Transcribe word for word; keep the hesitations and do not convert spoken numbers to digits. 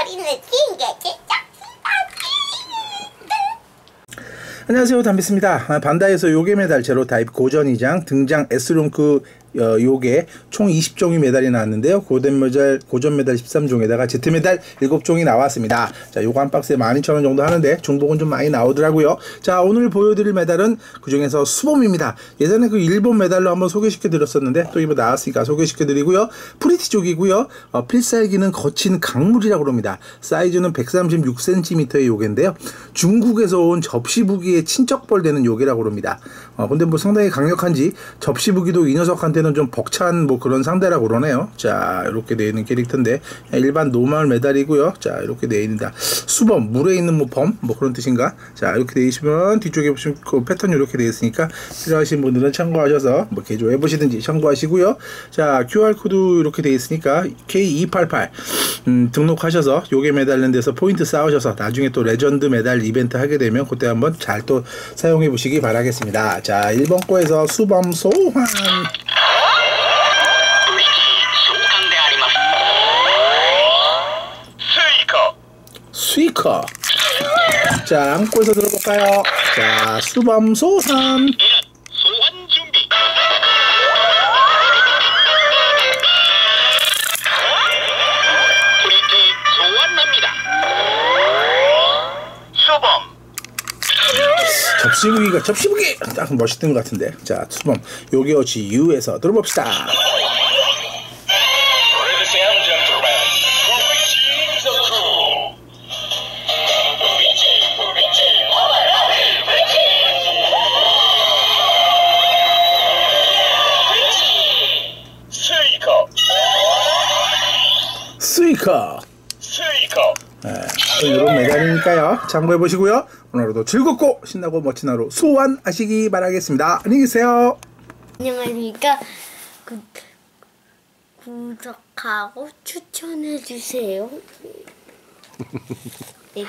어린이 핑계지. 안녕하세요, 담비스입니다. 반다이에서 요괴메달 제로타입 고전 이 장 등장 S랭크 요괴 총 이십 종의 메달이 나왔는데요. 고전메달 고전메달 십삼 종에다가 Z메달 칠 종이 나왔습니다. 자, 요거 한 박스에 만 이천 원 정도 하는데 중복은 좀 많이 나오더라고요. 자, 오늘 보여드릴 메달은 그중에서 수범입니다. 예전에 그 일본 메달로 한번 소개시켜드렸었는데 또 이번 나왔으니까 소개시켜드리고요. 프리티족이고요. 어, 필살기는 거친 강물이라고 그럽니다. 사이즈는 백삼십육 센티미터의 요괴인데요. 중국에서 온 접시부기 친척벌 되는 요괴라고 그럽니다. 어, 근데 뭐 상당히 강력한지 접시부기도 이 녀석한테는 좀 벅찬 뭐 그런 상대라고 그러네요. 자, 이렇게 되어 있는 캐릭터인데 일반 노멀 메달이고요. 자, 이렇게 되어 있는다. 수범, 물에 있는 뭐 범, 뭐 그런 뜻인가? 자, 이렇게 되어 있으면 뒤쪽에 보시면 그 패턴이 이렇게 되어 있으니까 필요하신 분들은 참고하셔서 뭐 개조해 보시든지 참고하시고요. 자, 큐알 코드 이렇게 되어 있으니까 케이 이백팔십팔 음, 등록하셔서 요괴 메달랜드에서 포인트 쌓으셔서 나중에 또 레전드 메달 이벤트 하게 되면 그때 한번 잘 또 사용해 보시기 바라겠습니다. 자, 일 번 거에서 수범 소환. 스위커. 자, 안고에서 들어볼까요? 자, 수범 소환. 소환 준비. 브리티 소환합니다. 수범. 접시부기가 접시부기! 딱 멋있던 것 같은데. 자, 수범 요괴어치 U에서 들어봅시다. 스위커. 스위커. 네, 이런 메달이니까요. 참고해 보시고요. 오늘 하루도 즐겁고 신나고 멋진 하루 소환하시기 바라겠습니다. 안녕히 계세요. 안녕하십니까. 구, 구독하고 추천해 주세요. 내가